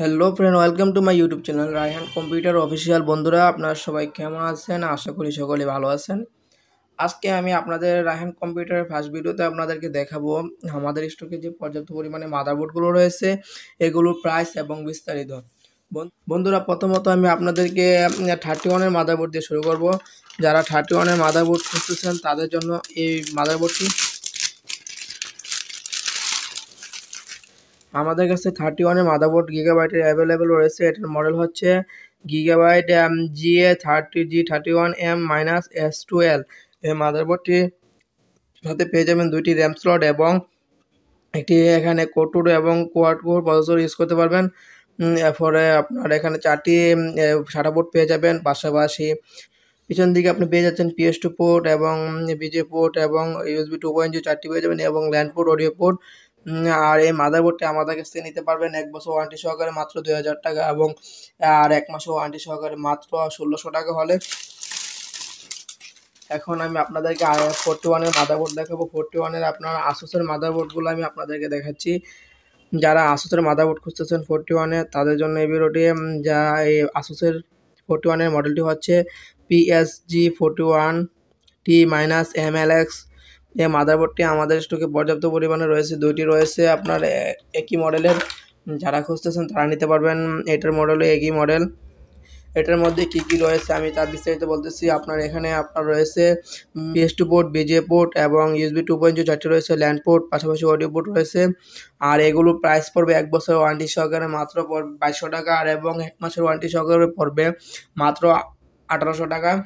Hello friend welcome to my YouTube channel Raihan computer official बंधुरा अपना सबाई केमन आছেন आशा करी सकले ভালো আছেন। आज के आमी आपनादेर রায়হান কম্পিউটারের ফার্স্ট ভিডিওতে আপনাদেরকে দেখাবো আমাদের স্টকে যে পর্যাপ্ত পরিমাণে মাদারবোর্ডগুলো রয়েছে এগুলোর প্রাইস এবং বিস্তারিত। বন্ধুরা প্রথমত আমি আপনাদেরকে 31 এর মাদারবোর্ড দিয়ে শুরু করব। যারা 31 এর মাদারবোর্ড খুঁজছেন তাদের জন্য এই মাদারবোর্ডটি हमारे पास 31 मादारबोर्ड गीगाबाइट अवेलेबल रही है। एटार मॉडल होच्छे गीगाबाइट GA-G41M-S12 मादारबोर्डटी साथे पेये जाबेन दुइटी रैम स्लट एबं एकटी एखाने कोर टुर एबं क्वाड कोर प्रसेसर यूज करते पारबेन। एरपरे आपनारा एखाने चारटी SATA पोर्ट पेये जाबेन। पाशापाशि पिछन दिके आपनि पेये जाच्छेन PS2 पोर्ट एबं BJ पोर्ट एबं USB 2.0 चारटी पेये जाबेन एबं LAN पोर्ट अडियो पोर्ट। और ये मादारबोर्डटी हमारे काछ थेके निते पारबेन एक बछर वारेंटी सहकारे मात्र 2000 टाका एबं और एक मास वारेंटी सहकारे मात्र 1600 टाका होले। एखन आमि आपनादेरके 41 एर मादारबोर्ड देखाबो। 41 एर आपनारा Asus एर मादारबोर्डगुलो आमि आपनादेरके देखाच्छि। जारा Asus एर मादारबोर्ड खुंजछेन 41 एर तादेर जोन्नो एई भिडियोटी। जा एई Asus एर 41 एर मडलटी होच्छे PSG41T-MLX। यह मादारबोर्डटी हमारे स्टके पर्याप्त परिमाणे रयेछे दुइटी रयेछे आपनार एक ही मडलेर जारा खुंजतेछेन तारा निते पारबेन। एटार मडल एक ही मडल। एटार मध्य की कि रयेछे आमि तार विस्तारित बोलतेछि। आपनार एखाने आपनार रयेछे PS2 पोर्ट BJ पोर्ट एबं USB 2.0 चारटी रयेछे लैन पोर्ट पाशापाशि अडियो पोर्ट रयेछे। आर एगुलो प्राइस पड़बे एक बछर वारेंटी सहकारे मात्र 2200 टाका आर एबं एक मासेर वारेंटी सहकारे पड़बे मात्र 1800 टाका।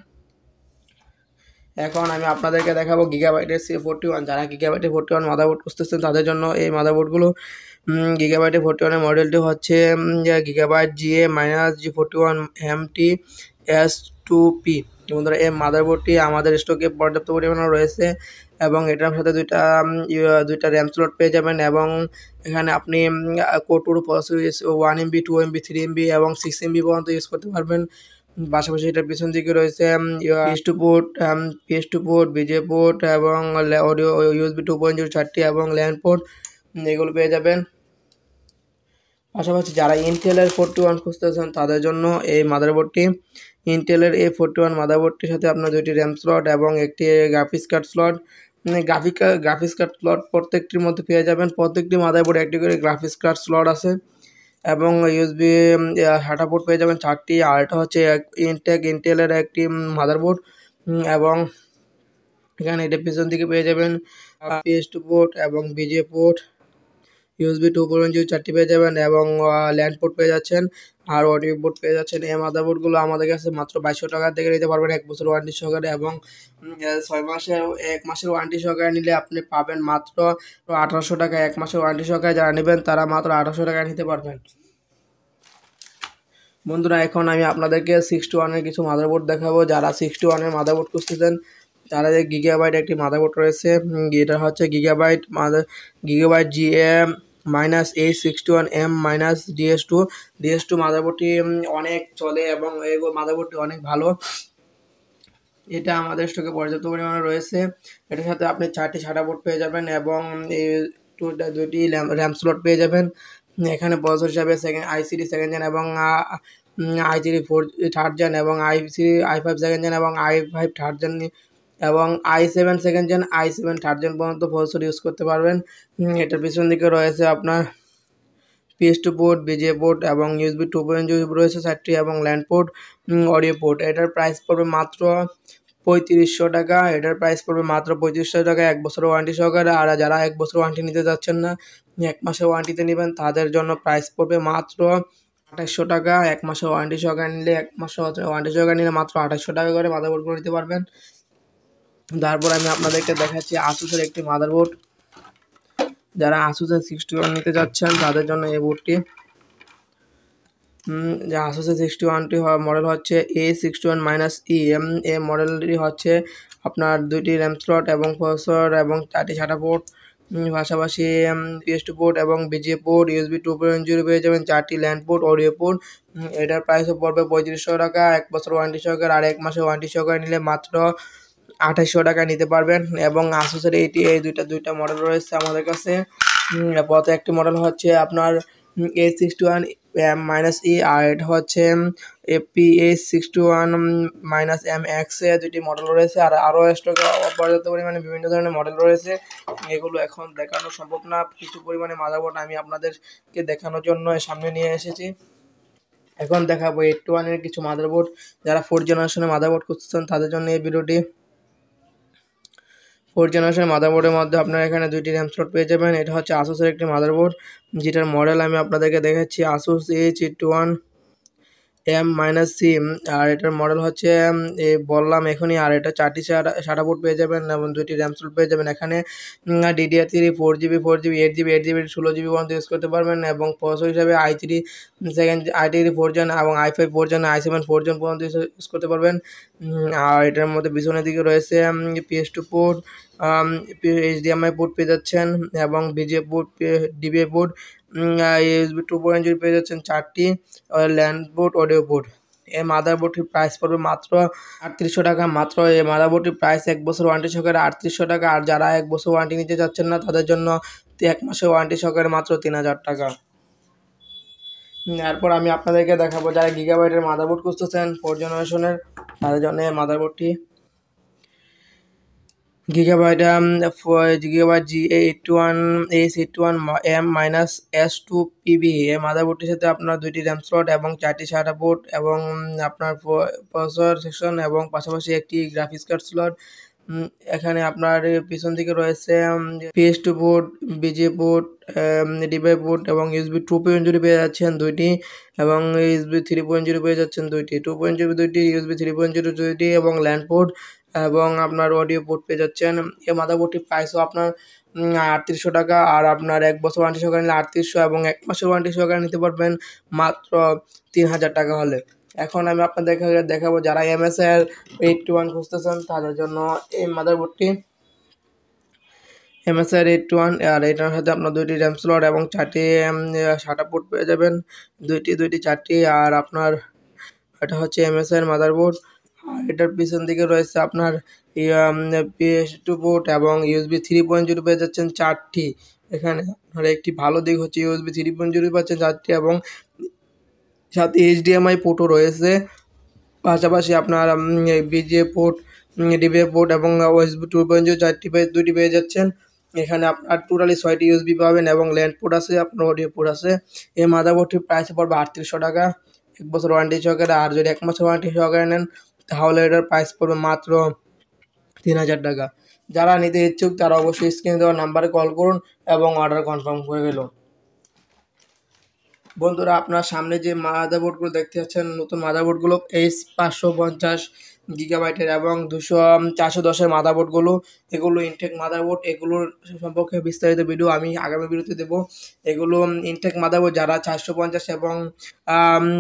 एखन आमि आपनादेरके देखाबो गीगाबाइटेर GA-G41। जारा गीगाबाइटेर GA-G41 मादारबोर्ड खुंजतेछेन तादेर जोन्नो एई मादारबोर्डगुलो। गीगाबाइटेर GA-G41 एर मडलटी होच्छे गीगाबाइट GA-G41MT-S2P। बंधुरा एई मादारबोर्डटी आमादेर स्टके पर्याप्त परिमाणे रयेछे एबं एटार साथे दुइटा रैम स्लट पेये जाबेन एबं एखाने आपनि कोर टुर प्रसेसर 1MB 2MB 3MB एबं 6MB पर्यन्त इउज करते पारबेन। পাশাপাশি এটার পিছন দিকে রয়েছে PS2 পোর্ট BJ পোর্ট এবং অডিও USB 2.0 চারটি এবং ল্যান পোর্ট এগুলো পেয়ে যাবেন। পাশাপাশি যারা ইন্টেলের 41 খুঁজতেছেন তাদের জন্য এই মাদারবোর্ডটি। ইন্টেলের এই 41 মাদারবোর্ডটির সাথে আপনার দুইটি RAM স্লট এবং একটি গ্রাফিক্স কার্ড স্লট প্রত্যেকটির মধ্যে পেয়ে যাবেন। প্রত্যেকটি মাদারবোর্ডে একটি করে গ্রাফিক্স কার্ড স্লট আছে এবং USB SATA পোর্ট পেয়ে যাবেন 4টি। আর এটা হচ্ছে ইন্টেলের একটি মাদারবোর্ড এবং এখানে এটা পিছন দিকে পেয়ে যাবেন PS2 পোর্ট এবং BJ পোর্ট USB 2.0 4টি পেয়ে যাবেন এবং LAN পোর্ট পেয়ে যাচ্ছেন আর অডিও পোর্ট পেয়ে যাচ্ছেন। এই মাদারবোর্ডগুলো আমাদের কাছে মাত্র 2200 টাকা থেকে নিতে পারবেন এক বছর ওয়ারেন্টি সহকারে এবং 6 মাসের 1 মাসের ওয়ারেন্টি সহকারে নিলে আপনি পাবেন মাত্র 1800 টাকা। 1 মাসের ওয়ারেন্টি সহকারে যারা নেবেন তারা মাত্র 1800 টাকা নিতে পারবেন। বন্ধুরা এখন আমি আপনাদেরকে 61 এর কিছু মাদারবোর্ড দেখাবো। যারা 61 এর মাদারবোর্ড খুঁজতেছেন তারা যে গিগাবাইট একটি মাদারবোর্ড রয়েছে এটা হচ্ছে গিগাবাইট GA-A61M-DS2 মাদারবোর্ডটি অনেক চলে এবং এই মাদারবোর্ডটি অনেক ভালো। এটা আমাদের স্টকে পর্যাপ্ত পরিমাণে রয়েছে। এটার সাথে আপনি 4টি SATA পোর্ট পেয়ে যাবেন এবং এই দুটি RAM স্লট পেয়ে যাবেন। এখানে প্রসেসর হিসেবে i3 সেকেন্ড জেন এবং i3 থার্ড জেন এবং i5 সেকেন্ড জেন এবং i5 থার্ড জেন এবং i7 second gen i7 third gen পর্যন্ত প্রসেসর ইউজ করতে পারবেন। এটার পিছন দিকে রয়েছে আপনার PS2 পোর্ট BJ পোর্ট এবং USB 2.0 রয়েছে 4টি এবং LAN পোর্ট অডিও পোর্ট। এটার প্রাইস পড়বে মাত্র 3500 টাকা। এটার প্রাইস পড়বে মাত্র 3500 টাকা এক বছর ওয়ারেন্টি সহকারে। আর যারা এক বছর ওয়ারেন্টি নিতে যাচ্ছেন না এক মাসের ওয়ারেন্টিতে নেবেন তাদের জন্য প্রাইস পড়বে মাত্র 2800 টাকা। এক মাসের ওয়ারেন্টি সহকারে নিলে মাত্র 2800 টাকা করে মাদারবোর্ডগুলো নিতে পারবেন। তারপর আমি আপনাদেরকে দেখাচ্ছি Asus এর একটি মাদারবোর্ড। যারা Asus এর 61 নিতে যাচ্ছেন তাদের জন্য এই বোর্ডটি। Asus এর 61 টি মডেল হচ্ছে A61-EM। এই মডেলটি হচ্ছে আপনার দুইটি RAM স্লট এবং প্রসেসর এবং 4টি SATA পোর্ট পাশাপাশি PS2 পোর্ট এবং BJ পোর্ট USB 2.0 পেয়ে যাবেন 4টি LAN পোর্ট অডিও পোর্ট। এটার প্রাইসও পড়বে 3500 টাকা এক বছর ওয়ারেন্টি সহকারে আর এক মাসের ওয়ারেন্টি সহকারে নিলে মাত্র 2800 টাকা নিতে পারবেন। এবং Asus এর এই দুইটা মডেল রয়েছে আমাদের কাছে। প্রত্যেকটি মডেল হচ্ছে আপনার A61 माइनस ए आठ होच्छे FPA61-MX দুটি মডেল রয়েছে আর আরো স্টকে পর্যাপ্ত পরিমাণে বিভিন্ন ধরনের মডেল রয়েছে এগুলো এখন দেখানো সম্ভব না কিছু পরিমাণে মাদারবোর্ড আমি আপনাদেরকে দেখানোর জন্য সামনে নিয়ে এসেছি এখন দেখাবো 81 এর কিছু মাদারবোর্ড যারা 4th জেনারেশনের মাদারবোর্ড খুঁজছেন তাদের জন্য এই ভিডিওটি 4th জেনারেশনের মাদারবোর্ডের মধ্যে আপনারা এখানে দুইটি RAM slot পেয়ে যাবেন এটা হচ্ছে Asus এর একটি মাদারবোর্ড যেটার মডেল আমি আপনাদেরকে দেখাচ্ছি Asus ACE21M-C আর এটার মডেল হচ্ছে এই বললাম এখনি আর এটা 4টি 60 পোর্ট পেয়ে যাবেন এবং দুইটি RAM slot পেয়ে যাবেন এখানে DDR3 4GB 4GB 8GB 8GB 16GB পর্যন্ত ইউজ করতে পারবেন এবং প্রসেসর হিসেবে i3 4th gen এবং i5 4th gen i7 4th gen পর্যন্ত ইউজ করতে পারবেন আর এটার মধ্যে পিছনের দিকে রয়েছে PS2 পোর্ট HDMI পোর্ট পেয়ে যাচ্ছেন এবং BGA port DVI port USB 2.0 পেয়ে যাচ্ছেন 4টি ল্যান্ড বোর্ড অডিও বোর্ড এই মাদারবোর্ডটির প্রাইস পড়বে মাত্র 3800 টাকা মাত্র এই মাদারবোর্ডটির প্রাইস 1 বছর ওয়ারেন্টি সহকারে 3800 টাকা আর যারা 1 বছর ওয়ারেন্টি নিতে যাচ্ছেন না তাদের জন্য 1 মাসের ওয়ারেন্টি সহকারে মাত্র 3000 টাকা এরপর আমি আপনাদেরকে দেখাবো যারা গিগাবাইটের মাদারবোর্ড খুঁজতেছেন 4 জেনারেশনের তাদের জন্য মাদারবোর্ডটি Gigabyte GA81 ACE21M-S12PB এই মাদারবোর্ডের সাথে আপনারা দুইটি RAM slot এবং 4টি 60 পোর্ট এবং আপনার প্রসেসর সেকশন এবং পাশাপাশি একটি গ্রাফিক্স কার্ড স্লট এখানে আপনার পিছন দিকে রয়েছে PS2 port BGA port DVI port এবং USB 2.0 পেয়ে যাচ্ছেন দুইটি এবং USB 3.0 পেয়ে যাচ্ছেন দুইটি 2.0 দুইটি USB 3.0 দুইটি এবং ল্যান্ড পোর্ট এবং আপনার অডিও পোর্ট পেয়ে যাচ্ছেন এই মাদারবোর্ডটির প্রাইসও আপনার 3800 টাকা আর আপনার 1 বছর ওয়ারেন্টি সহকারে নিলে 3800 এবং 1 মাসের ওয়ারেন্টি সহকারে নিতে পারবেন মাত্র 3000 টাকা হলে এখন আমি আপনাদেরকে দেখাবো যারা MSI এর 81 খুঁজতেছেন তাদের জন্য এই মাদারবোর্ডটি MSI এর 81 আর এটার সাথে আপনারা দুইটি RAM slot এবং 4টি 60 পোর্ট পেয়ে যাবেন দুইটি 4টি আর আপনার এটা হচ্ছে MSI এর মাদারবোর্ড এটার পিছন দিকে রয়েছে আপনার PS2 পোর্ট এবং USB 3.0 পেয়ে যাচ্ছেন 4টি এখানে আর একটি ভালো দিক হচ্ছে USB 3.0 পাচ্ছেন 4টি এবং সাথে HDMI পোর্টও রয়েছে পাশাপাশি আপনার BGA পোর্ট DVI পোর্ট এবং USB 2.0 4টি দুটি পেয়ে যাচ্ছেন এখানে আপনার টোটালি 6টি USB পাবেন এবং ল্যান্ড পোর্ট আছে আপনার অডিও পোর্ট আছে এই মাদারবোর্ডটির প্রাইস পড়বে 3800 টাকা 1 বছর ওয়ারেন্টি সহকারে আর যদি 1 মাসের ওয়ারেন্টি সহকারে নেন তাহলে এটার প্রাইস পড়বে মাত্র 3000 টাকা যারা নিতে ইচ্ছুক তারা অবশ্যই স্ক্রিনে দেওয়া নম্বরে কল করুন এবং অর্ডার কনফার্ম করে ফেলুন বন্ধুরা আপনারা সামনে যে মাদারবোর্ডগুলো দেখতে পাচ্ছেন নতুন মাদারবোর্ডগুলো ACE 550 গিগাবাইটের এবং 410 এর মাদারবোর্ডগুলো এগুলো ইনটেক মাদারবোর্ড এগুলোর সম্পর্কে বিস্তারিত ভিডিও আমি আগামী ভিডিওতে দেব এগুলো ইনটেক মাদারবোর্ড যারা 450 এবং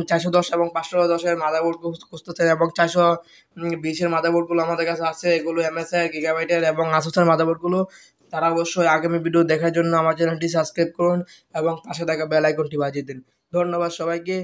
410 এবং 510 এর মাদারবোর্ডগুলো খুঁজতেছেন এবং 420 এর মাদারবোর্ডগুলো আমাদের কাছে আছে এগুলো MSI গিগাবাইটের এবং Asus এর মাদারবোর্ডগুলো তারা অবশ্যই আগামী ভিডিও দেখার জন্য আমার চ্যানেলটি সাবস্ক্রাইব করুন এবং পাশে থাকা বেল আইকনটি বাজিয়ে দিন ধন্যবাদ সবাইকে